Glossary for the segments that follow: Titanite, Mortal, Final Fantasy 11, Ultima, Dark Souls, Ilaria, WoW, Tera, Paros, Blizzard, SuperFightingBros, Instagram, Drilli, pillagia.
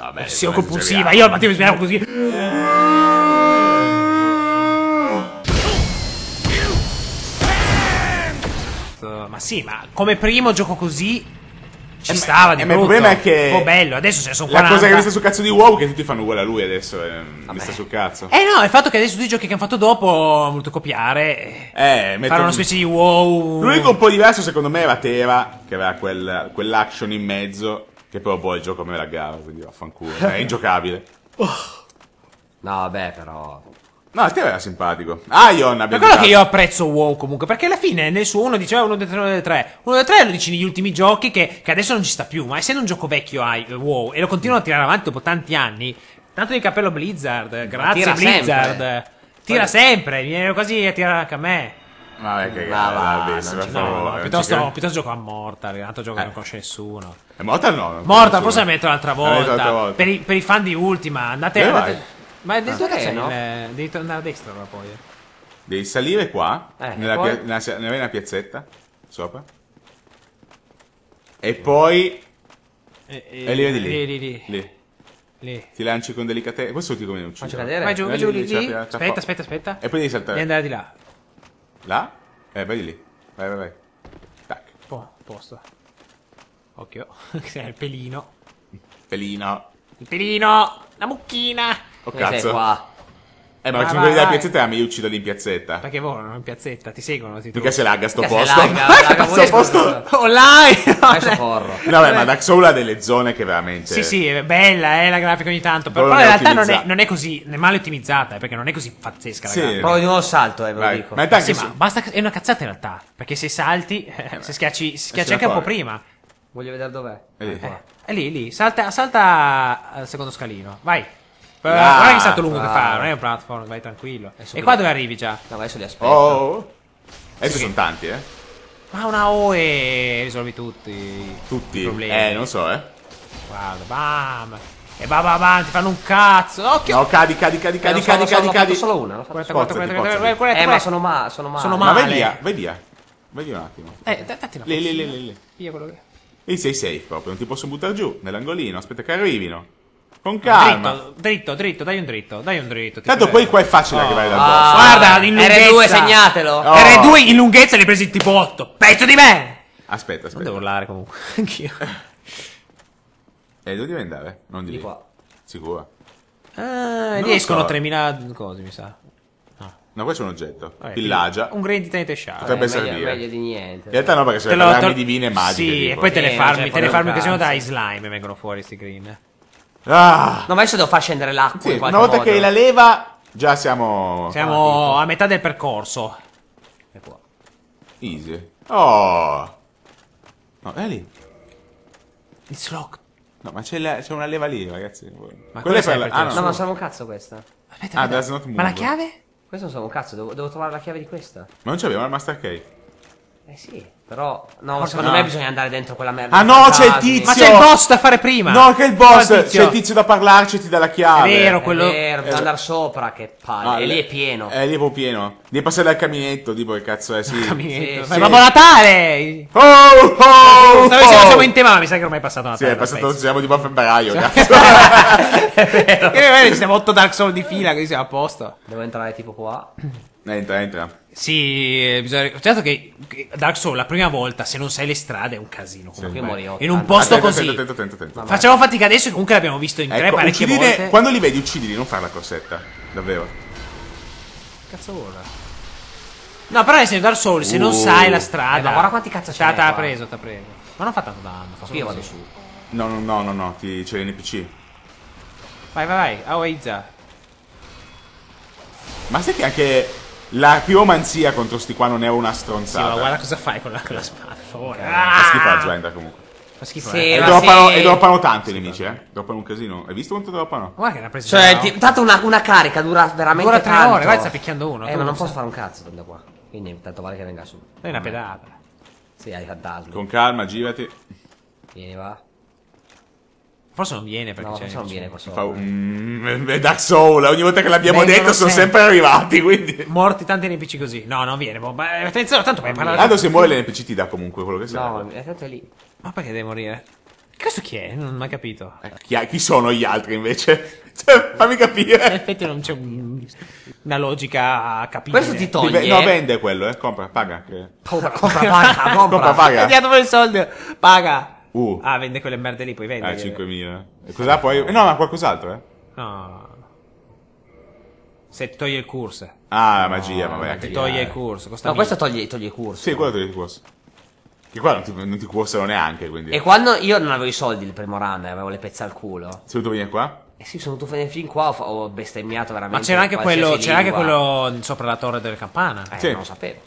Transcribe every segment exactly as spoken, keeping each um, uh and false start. Vabbè, ossessivo compulsiva, io al mattino mi svegliavo così. Uh, ma sì, ma come primo gioco così ci eh, stava, di eh, brutto. Il problema è che... Oh, bello, adesso se sono quaranta. La cosa che mi sta sul cazzo di WoW che tutti fanno uguale a lui adesso, eh, mi sta sul cazzo. Eh no, il fatto che adesso tutti i giochi che hanno fatto dopo hanno voluto copiare, eh, metto... fare una specie di WoW. L'unico un po' diverso secondo me era Tera, che aveva quel, quell'action in mezzo. Che però poi boh, il gioco a me laggava, quindi vaffanculo. È ingiocabile. Oh. No, vabbè, però... No, il tema era simpatico. Ah, io non abbiamo... Ma quello che io apprezzo WoW comunque, perché alla fine nel suo uno diceva uno dei tre, uno dei tre lo dici negli ultimi giochi che, che adesso non ci sta più, ma essendo un gioco vecchio hai WoW e lo continuano a tirare avanti dopo tanti anni, tanto di cappello Blizzard, grazie tira Blizzard. Sempre. Tira Fai... sempre, viene quasi a tirare anche a me. Vabbè, che cavolo, piuttosto gioco a Mortal, tanto gioco eh. che non conosce nessuno. E Mortal no? Mortal, nessuno. Forse la metto l'altra volta. La volta. Per, i, per i fan di Ultima, andate. Dove andate... Ma ah, dove sei, no? Il... Devi tornare a destra ora poi. Devi salire qua, eh, nella poi... pia... nella... nella... nella piazzetta, sopra. E poi... E, e... e lì, vedi lì. Lì, lì. lì. Lì. Ti lanci con delicatezza. Questo ti come non uccido. Vai giù, vai giù lì. Aspetta, aspetta, aspetta. E poi devi saltare. Devi andare di là. Là? Eh, vai di lì. Vai, vai, vai. Tac. Po, posto. Occhio. Il pelino. Pelino. Il pelino. La mucchina. Oh, cazzo. Sei qua. Eh, ma, ma facciamo quelli della piazzetta e mi uccido lì in piazzetta. Perché volano in piazzetta? Ti seguono? Ti Perché se lagga sto Perché posto? Lagga, lagga, sto posto? Online! Adesso corro. No, beh, ma Dark Souls ha delle zone che veramente... Sì, sì, è bella, eh, la grafica ogni tanto. Però, però in realtà non è, non è così... È male ottimizzata, eh, perché non è così pazzesca la sì. grafica. Provo di nuovo salto, eh, ve lo dico. Ma, ma sì, ma basta... È una cazzata in realtà. Perché se salti, eh, se schiacci... Si schiaccia anche un po' prima. Voglio vedere dov'è. È lì, eh, è lì, lì. Salta, salta al secondo scalino. Vai. Là, guarda che salto lungo là. Che fa, non è un platform, vai tranquillo. Adesso e qua dove arrivi già? No, adesso li aspetto. Oh, adesso sì, sono tanti, eh. Ma una O E risolvi tutti. Tutti? I problemi. Eh, non so, eh. Guarda, bam. E bam, bam, bam, ti fanno un cazzo. Occhio. No, cadi, cadi, cadi, eh, cadi, so, cadi, so, cadi, cadi. Solo una. L'ho fatto solo una. Eh, ma sono male. Sono male. Ma vai via, vai via. Vedi un attimo. Eh, datti una lì, lì, lì, lì. Via quello che... E sei safe proprio, non ti possono buttare giù, nell'angolino, aspetta che arrivino. Con calma. Dritto, dritto, dritto, dai un dritto, dai un dritto. Tanto prego. Poi qua è facile oh. che vai dal boss. Oh. Guarda, in lunghezza. R due, segnatelo. Oh. R due in lunghezza li hai presi tipo otto. Pezzo di me! Aspetta, aspetta. Non devo urlare comunque. Anch'io. Eh, dove devi andare? Non di, di lì. Qua. Sicuro? Ah, lì escono so. tremila cose, mi sa. No, qua c'è un oggetto. Vabbè, pillagia. Un green titanite shard. Potrebbe eh, servire. Meglio, meglio di niente. In realtà no, perché sono le armi divine e magiche. Sì, tipo. E poi te le farmi, te le farmi che sono da slime vengono fuori sti green. Ah. No, ma adesso devo far scendere l'acqua. Sì, in una volta modo. Che la leva, già siamo. Siamo ah, a metà del percorso. È qua. Easy. Oh. No, è lì. It's locked. No, ma c'è una leva lì, ragazzi. Ma quella è per la... ah, no, no, ma serve un cazzo questa. Aspetta, ah, aspetta. Ma la chiave? Questo non serve un cazzo, devo, devo trovare la chiave di questa. Ma non c'abbiamo la Master Key. Eh sì, però... No, ma secondo no. me bisogna andare dentro quella merda. Ah no, c'è il tizio! Ma c'è il boss da fare prima! No, che il boss! C'è il tizio da parlarci e ti dà la chiave. È vero, quello... È vero, bisogna andare sopra, che palle. No, e lì è pieno. Eh, lì è proprio pieno. Devi passare dal caminetto, tipo che cazzo è, sì. Il caminetto. Sì, sì. Ma Babbo Natale! Oh, oh, oh! Siamo in tema, ma mi sa che ormai è passato Natale. Sì, è passato, siamo tipo a febbraio, cazzo. È vero. Che vero, ci siamo otto Dark Souls di fila, così siamo a posto. Devo entrare tipo qua. Entra, entra. Sì, bisogna... Certo che Dark Souls la prima volta, se non sai le strade, è un casino. Comunque. Sì, in un posto attento, così. Attento, attento, attento. Facciamo fatica adesso e comunque l'abbiamo visto in ecco, tre parecchie uccidine... volte. Quando li vedi uccidili, non fare la corsetta. Davvero. Cazzo vola. No, però essendo Dark Souls, se uh. non sai la strada... Eh, ma guarda quanti cazzo c'è. T'ha preso, t'ha preso. Ma non fa tanto danno. Fa io vado su. No, no, no, no, no. Ti... c'è l'N P C. Vai, vai, vai. Aoizza. Ma sai che anche... La chiomanzia contro sti qua non è una stronzata. Sì, ma guarda cosa fai con la, con la spada, per favore. Ah! Fa schifo la gente comunque. Fa schifo. Sì, e droppano, sì. E droppano tanti sì, nemici, eh. Droppano un casino. Hai visto quanto droppano? Guarda che ne ha preso. Cioè, ti, tanto una, una carica dura veramente dura tre tanto. Ore, guarda sta picchiando uno. Eh, ma non posso fare un cazzo da qua. Quindi tanto vale che venga su. È una pedata. Sì, hai fantasma. Con calma, girati. Vieni, va. Forse non viene perché no, c'è. Non viene questo. Fa un... È Dark Souls. Ogni volta che l'abbiamo detto sono sempre, sempre arrivati. Quindi. Morti tanti N P C così. No, non viene. Ma attenzione, tanto vai a parlare. Tanto se muore l'N P C ti dà comunque quello che serve. No, ma è tanto lì. Ma perché deve morire? Che cazzo chi è? Non ho mai capito. Eh, chi, chi sono gli altri invece? Cioè, fammi capire. In effetti non c'è un, una logica a capire. Questo ti toglie. No, vende quello, eh. Compra, paga. Che... Compra, compra, paga. Compra, paga. Ti ha dato il soldo. Paga. Uh. Ah, vende quelle merde lì, poi vende. Ah, cinquemila. E cos'ha poi? Eh, no, ma qualcos'altro, eh. No. Se ti toglie il corso. Ah, la magia, no, vabbè. Ti toglie il corso. Costa no, mille. Questo toglie, toglie il corso. Sì, quello toglie il corso. Che qua non ti, non ti cuossero neanche, quindi. E quando io non avevo i soldi il primo run, avevo le pezze al culo. Sei dovuto venire qua? Eh sì, sono dovuto venire fin qua, ho, ho bestemmiato veramente. Ma c'era anche quello, c'era anche quello sopra la torre delle campane. Eh, sì. Non lo sapevo.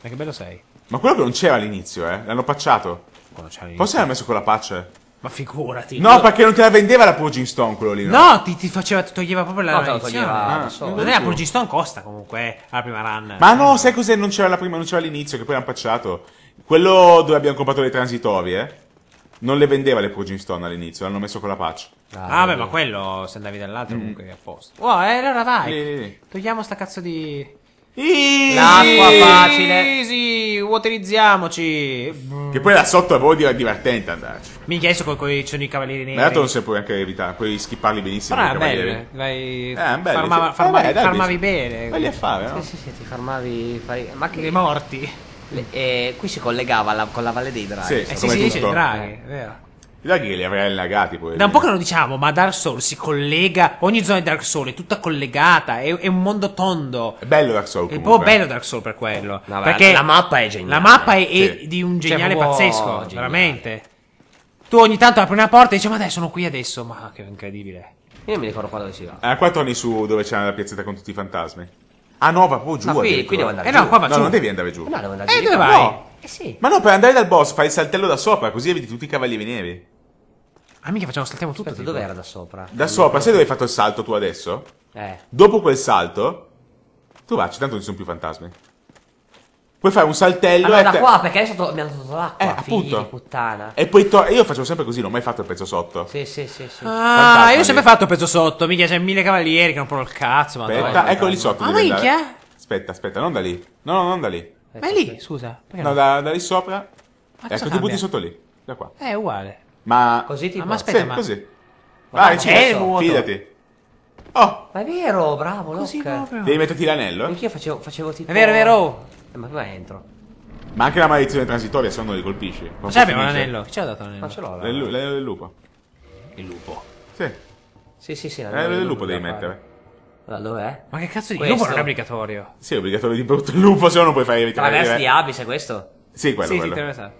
Ma che bello sei. Ma quello che non c'era all'inizio, eh? L'hanno patchato. Forse l'hanno messo con la patch. Ma figurati. No, io... perché non te la vendeva la Purging Stone quello lì, no? No, ti, ti faceva, ti toglieva proprio la... No, la toglieva, ah, so. Non è la Purging Stone, costa comunque alla prima run. Ma no, sai cos'è? Non c'era la prima, non c'era all'inizio, che poi l'hanno patchato. Quello dove abbiamo comprato le transitorie non le vendeva le Purging Stone all'inizio, l'hanno messo con la patch. Ah, ah beh, ma quello se andavi dall'altro mm. comunque è a posto. Oh, eh, allora vai. Lì, lì. Togliamo sta cazzo di... Easy. L'acqua facile. Easy, waterizziamoci. Che poi là sotto a voi era divertente andarci. Minchia, adesso con quei i cavalieri neri. Ma dato non se puoi anche evitare, puoi schipparli benissimo. Ma è bello, vai. Eh, farmavi, farmavi, dai, farmavi bene. Vai a fare, no? Sì, sì, sì, ti farmavi. Fare... Ma che. Dei morti. Le, eh, qui si collegava la, con la Valle dei Draghi. Sì, eh, sì, sì, dice i draghi, vero. I draghi li avrei allagati poi. Da un po' che lo diciamo, ma Dark Souls si collega. Ogni zona di Dark Souls è tutta collegata. È, è un mondo tondo. È bello Dark Souls. È un po' bello Dark Souls per quello. No, perché la mappa è geniale. La mappa è, sì. è di un geniale cioè, pazzesco, geniale. veramente. Tu ogni tanto apri una porta e dici, ma dai, sono qui adesso. Ma che incredibile. Io non mi ricordo qua dove si va. Eh, qua torni su dove c'è la piazzetta con tutti i fantasmi. Ah no, va proprio giù. Ma qui, qui devo andare eh giù. No, qua va no, giù. non devi andare giù. Ma no, devo andare eh, giù. E dove vai? No. Eh sì. Ma no, per andare dal boss fai il saltello da sopra, così eviti tutti i cavalieri neri. Ah, mica facciamo saltiamo tutto. Aspetta, dove era da sopra? Da sopra, sai dove hai fatto il salto tu adesso? Eh. Dopo quel salto, tu vacci, tanto non ci sono più fantasmi. Puoi fare un saltello allora, e... Ma da qua, perché adesso mi hanno tolto l'acqua, eh, appunto. Di puttana. E poi io facevo sempre così, non ho mai fatto il pezzo sotto. Sì, sì, sì, sì. Ah, fantasmi. Io ho sempre fatto il pezzo sotto, mica c'è mille cavalieri che non provo il cazzo, ma... Aspetta, eccolo lì sotto. Ah, minchia! Aspetta, aspetta, non da lì. No, no, non da lì. Ma è lì, scusa. No, no? Da, da lì sopra. Ma ecco, ti butti sotto lì, da qua. È uguale. Ma così ti ah, ma aspetta, sì, ma... così. Vai, c'è il vuoto. Fidati. Oh, ma è vero, bravo, così proprio. Devi metterti l'anello. Anch'io facevo facevo tipo. È vero, è vero. Eh, ma qua entro. Ma anche la maledizione transitoria se non li colpisci. Ma c'è abbiamo l'anello. Chi ci ha dato l'anello? Ma ce l'ho. L'anello del lupo. Il lupo. Sì. Sì, sì, sì, l'anello del lupo devi mettere. Ma dov'è? Ma che cazzo di lupo? Il lupo non è obbligatorio. Sì, è obbligatorio di brutto il lupo, se no non puoi fare evitare. Ma verso di Abyss è questo? Sì, quello quello.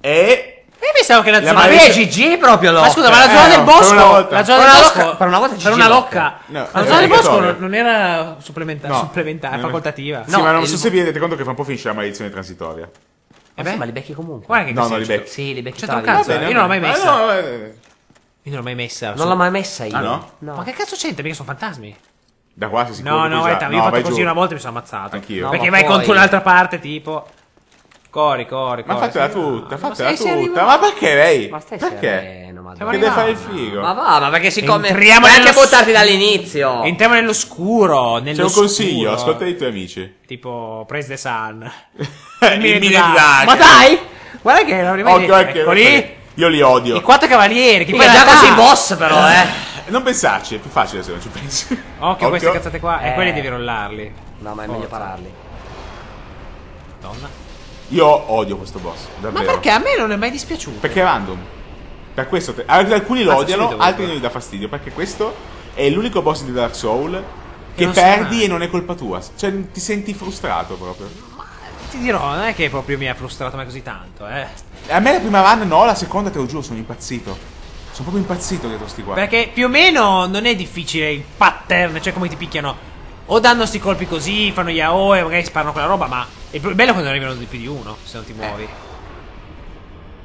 E io pensavo che la zona. Ma è G G proprio l'ho. Ma scusa, ma la zona eh, del no, bosco. Per una volta. La zona per del bosco. Locca, per una volta G G. Per una locca. No, la zona del bosco non era supplementare, no, supplementare facoltativa. Sì, no, ma non il... so se vi rendete conto che fa un po' finisce la maledizione transitoria. Eh beh, sì, ma li becchi comunque. Guarda che no, no, li becchi. Sì, li becchi. C'entra un cazzo. Io non l'ho mai messa. No, io non l'ho mai messa. Non l'ho mai messa io. Ah, no? No. Ma che cazzo c'entra? Perché sono fantasmi. Da qua si sicuro. No, no, guarda, io ho fatto così una volta e mi sono ammazzato. Anch'io. Perché vai contro un'altra parte, tipo. Cori, cori, cori. Ma fatela tutta, fatela tutta. Ma perché lei? Ma stai sereno, ma che deve fare il figo? Ma va, ma perché siccome entriamo anche buttarti dall'inizio. Entriamo nell'oscuro, nell'oscuro. C'è un consiglio, ascolta i tuoi amici. Tipo Praise the Sun. Ma dai! Guarda che non rimane. Eccoli. Io li odio. I quattro cavalieri, che poi già così boss però, eh. Non pensarci, è più facile se non ci pensi. Occhio queste cazzate qua, e quelli devi rollarli. No, ma è meglio pararli. Madonna. Io odio questo boss, davvero. Ma perché a me non è mai dispiaciuto? Perché è random. Per questo te... Alcuni lo odiano, altri non gli dà fastidio. Perché questo è l'unico boss di Dark Souls che perdi e non è colpa tua. Cioè ti senti frustrato proprio. Ma ti dirò, non è che proprio mi ha frustrato mai così tanto, eh. A me la prima run no, la seconda te lo giuro sono impazzito. Sono proprio impazzito dietro sti qua. Perché più o meno non è difficile il pattern, cioè come ti picchiano. O danno sti colpi così, fanno yaoi, magari sparano quella roba, ma è bello quando arrivano di più di uno, se non ti muovi. Eh.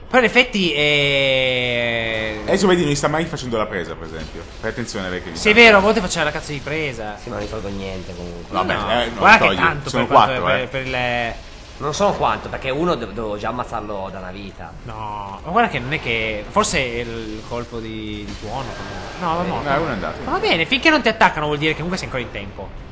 Però in effetti è... Adesso vedi, non sta mai facendo la presa, per esempio. Fai attenzione, perché... Se è vero, a volte faceva la cazzo di presa. Sì, ma non ricordo niente, comunque. No, no, beh, eh, non guarda che tanto sono per, quattro, per, eh. per, per le... Non so quanto, perché uno devo già ammazzarlo da una vita. No, ma guarda che non è che... Forse è il colpo di, di tuono, comunque. No, va morto. No, uno è andato. Ma va bene, finché non ti attaccano vuol dire che comunque sei ancora in tempo.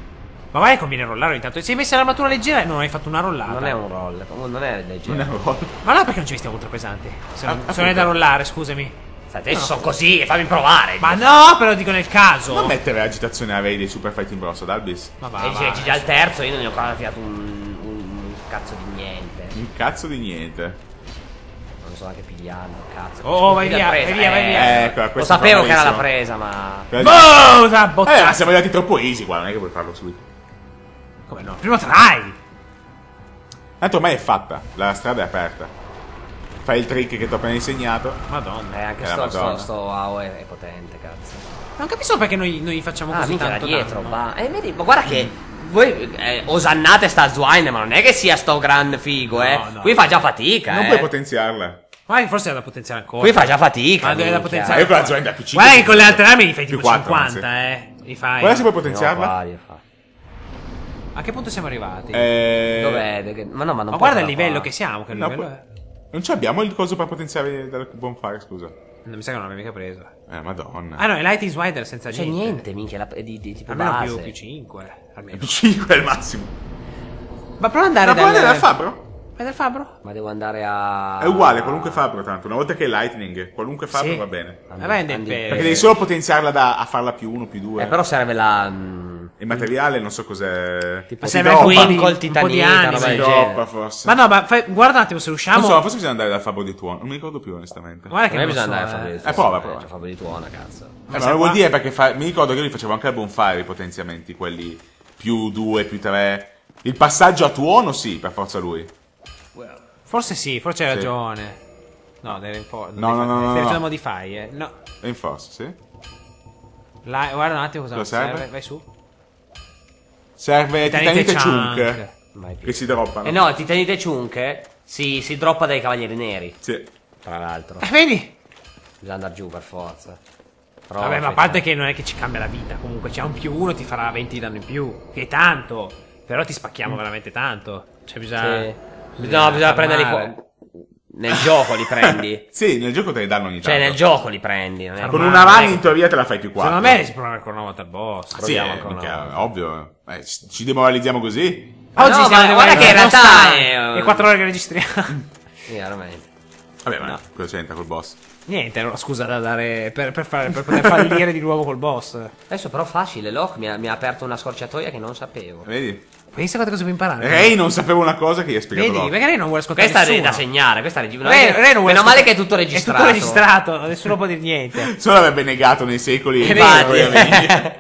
Ma vai, conviene rollare ogni tanto. Se hai messo l'armatura leggera, non hai fatto una rollata. Non è un roll, non è leggera. Non è un roll. Ma là perché non ci vestiamo ultra pesante? Sono, ah, sono da rollare, scusami. Adesso no, sono così, fammi provare. Ma no, però dico nel caso. Non mettere agitazione a Ray dei Super Fighting Bros, Dalbis. Ma va, va, già il terzo, io non ne ho ancora tirato un, un cazzo di niente. Un cazzo di niente. Non so neanche pigliarlo, cazzo. Oh, vai via, vai via, vai via. Ecco, lo sapevo che era la presa, ma... Boh, eh, ma siamo andati troppo easy qua, non è che puoi farlo subito. Come no? Prima try. Tanto ormai è fatta, la strada è aperta. Fai il trick che ti ho appena insegnato. Madonna, eh, anche sto, Madonna. sto, sto wow è, è potente, cazzo. Non capisco perché noi, noi facciamo ah, così tanto dietro, danno, ma... Eh, vedi, ma guarda che voi eh, osannate sta Zwine, ma non è che sia sto gran figo, eh. No, no, qui fa già fatica, non eh. puoi potenziarla. Ma forse è da potenziare ancora. Qui fa già fatica. Ma deve da potenziare. Io con la Zwine da più cinque. Guarda che con le altre armi gli fai tipo cinquanta, anzi. eh. Fai... Guarda se puoi potenziarla. No, a che punto siamo arrivati? Eh... Dov'è? Ma no, ma non ma guarda il livello qua. che siamo, che no, livello è? Non ci abbiamo il coso per potenziare dal bonfire, scusa. Non mi sa che non l'avevi mica preso. Eh, madonna. Ah no, è Light is Wider senza niente. C'è niente, minchia, la, di, di tipo almeno base. Più, più cinque. Almeno più cinque è il massimo. Ma prova ad andare, dal... andare dal fabbro? Vai dal fabbro? Ma devo andare a... È uguale, qualunque fabbro tanto. Una volta che è Lightning, qualunque fabbro sì. va bene. And And And And perché devi solo potenziarla da, a farla più uno, più due. Eh, però serve la... Il materiale non so cos'è. Tipo sembra qui col titanio. Ma no, ma fai, guarda un attimo se usciamo. Non so, forse bisogna andare dal fabbro di tuono. Non mi ricordo più, onestamente. Guarda che non bisogna so, andare dal fabbro di tuono. Eh, prova, prova. Cioè, fabbro di tuono, cazzo. Ma eh, non vuol dire perché fa... mi ricordo che io li facevo anche al bonfire i potenziamenti, quelli più due, più tre. Il passaggio a tuono, sì, per forza lui. Well. Forse sì, forse hai sì. ragione. No, deve reinforce. No, no, no, no. Deve no. modify, eh. No. Reinforce, sì. La... Guarda un attimo cosa Lo serve. serve. Vai su. Serve Titanite Chunk che si droppano. Eh no, Titanite Chunk si, si droppa dai Cavalieri Neri. Sì. Tra l'altro. Eh, vedi? Bisogna andare giù per forza. Prova, Vabbè, ma a parte che non è che ci cambia la vita. Comunque c'è un più uno, ti farà venti danno in più. Che è tanto. Però ti spacchiamo mm. veramente tanto. Cioè bisogna... Sì. Bisogna, no, bisogna prenderli qua. Nel gioco li prendi. Sì, nel gioco te li danno ogni tanto. Cioè nel gioco li prendi. Non è con una run in teoria te la fai più quattro. Secondo me si prova ancora una volta al boss. Ah, sì, è ovvio. Eh, ci demoralizziamo così? Ma oggi no, siamo ma guarda che in realtà è... è quattro ore che registriamo. Chiaramente. Vabbè, ma no. cosa c'entra col boss? Niente, allora scusa da dare per, per, fare, per poter fallire di nuovo col boss. Adesso però facile, Locke mi ha, mi ha aperto una scorciatoia che non sapevo. Vedi? Pensa quante cose puoi imparare. Ray non sapeva una cosa che gli ha spiegato. Vedi, Locke. Perché Ray non vuole ascoltare questa nessuno. Questa è da segnare, questa è registrata. Ray, Ray non vuole meno male che è tutto registrato. È tutto registrato, nessuno può dire niente. Solo avrebbe negato nei secoli. Infatti.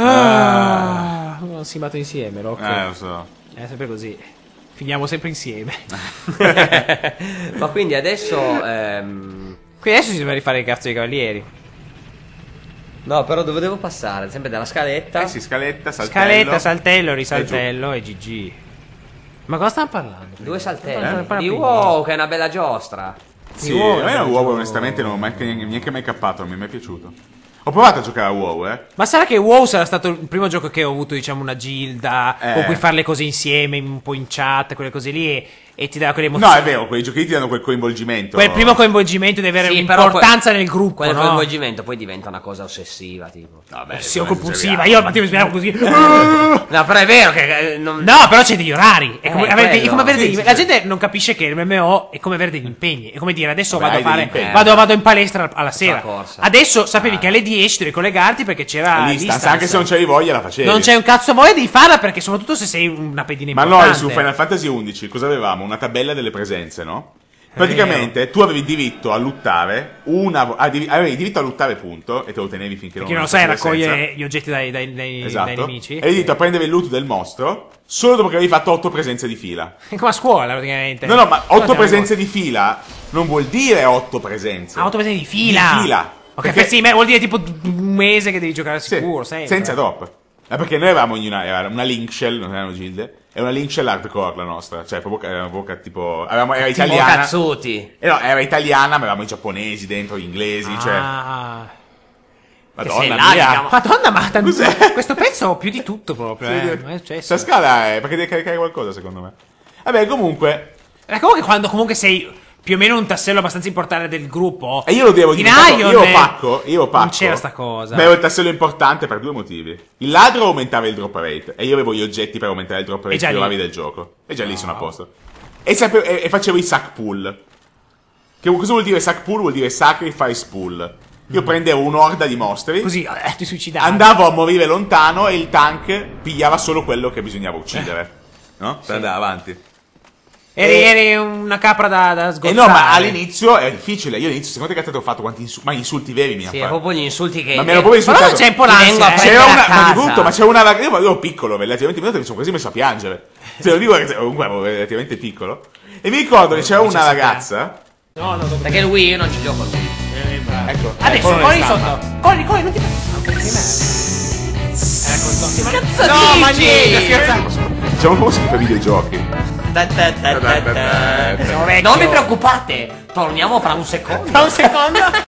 Ah, non si batte insieme, Locke. Eh, lo so. È sempre così. Finiamo sempre insieme. Ma quindi adesso. Ehm... Quindi adesso si deve rifare il cazzo dei cavalieri. No, però dove devo passare? Sempre dalla scaletta. Eh sì, scaletta, saltello. Scaletta, saltello, risaltello e, e gi gi. Ma cosa stanno parlando? Due saltelli. Eh? Di WoW, che è una bella giostra. Sì, di WoW, a me è un WoW, onestamente, non ho mai, neanche mai cappato, non mi è mai piaciuto. Ho provato a giocare a WoW, eh. Ma sarà che WoW sarà stato il primo gioco che ho avuto, diciamo, una gilda eh. con cui fare le cose insieme, un po' in chat, quelle cose lì, e, e ti dà quelle emozioni. No, è vero, quei giochi ti danno quel coinvolgimento. Quel primo coinvolgimento di avere sì, un'importanza nel gruppo, quel no? coinvolgimento poi diventa una cosa ossessiva, tipo. Ossessiva compulsiva, io al mattino mi svegliavo così. No, però è vero che... Non... No, però c'è degli orari. È come, eh, avere, è come avere sì, degli... Sì, la sì. gente non capisce che l'emme emme o è come avere degli impegni. È come dire, adesso Vabbè, vado, a fare, vado, vado in palestra alla sera. Adesso sapevi che alle dieci esci, devi collegarti perché c'era l'istanza. Anche se non c'avevi voglia la facevi. Non c'è un cazzo voglia di farla perché soprattutto se sei una pedina importante. Ma noi su Final Fantasy undici cosa avevamo? Una tabella delle presenze, no? Praticamente eh, tu avevi diritto a luttare una, avevi diritto a luttare punto e te lo tenevi finché perché non lo sai raccogliere gli oggetti dai, dai, dai, esatto. dai nemici. E avevi diritto a prendere il loot del mostro solo dopo che avevi fatto otto presenze di fila. È come a scuola praticamente. No no, ma otto presenze avevo... di fila non vuol dire otto presenze. Ah, otto presenze di fila. Di fila. Ok, perché... sì, vuol dire tipo un mese che devi giocare sicuro, sì, sempre. Senza drop. Ma perché noi eravamo una, era una link shell, non erano gilde, era una link shell hardcore la nostra, cioè proprio era una voca tipo... Avevamo, era tipo italiana. Cazzuti. Eh no, era italiana, ma eravamo i giapponesi dentro, gli inglesi, ah. cioè... Madonna là, mia. Madonna, ma tanto... questo pezzo più di tutto proprio, eh. Sì, questa scala è... perché devi caricare qualcosa, secondo me. Vabbè, comunque... Era comunque quando comunque sei... più o meno un tassello abbastanza importante del gruppo. E io lo devo dire. Io pacco, io pacco. Non c'era sta cosa. Beh, il tassello importante per due motivi. Il ladro aumentava il drop rate. E io avevo gli oggetti per aumentare il drop rate. E già lì. Del gioco. E già no. lì sono a posto. E, sapevo, e, e facevo i sack pull. Che cosa vuol dire sack pull? Vuol dire sacrifice pull. Io mm. prendevo un'orda di mostri. Così, eh, ti suicidavi. Andavo a morire lontano e il tank pigliava solo quello che bisognava uccidere. Eh. No? Per sì. andare avanti. Eri, e... eri una capra da, da sgozzare. Eh no, ma all'inizio è difficile. Io all'inizio, secondo te, che ho fatto quanti insulti, ma insulti veri mi ha fatto. Sì, proprio gli insulti che... Ma mi ero proprio insultato. Però c'è un po' l'ansia. C'era una... Ma di brutto, ma c'era una... Io ero piccolo, relativamente minuto, mi sono quasi messo a piangere. Te lo dico, comunque ero relativamente piccolo. E mi ricordo che c'era una ragazza... No, no, perché lui io non ci gioco. Eh, ecco. Adesso corri sotto. Corri, corri, non ti preoccupare. Ecco, sto. No, ma niente, scherzavo. Facciamo un po' schifo ai videogiochi. Non vi preoccupate, torniamo fra un secondo. Fra un secondo.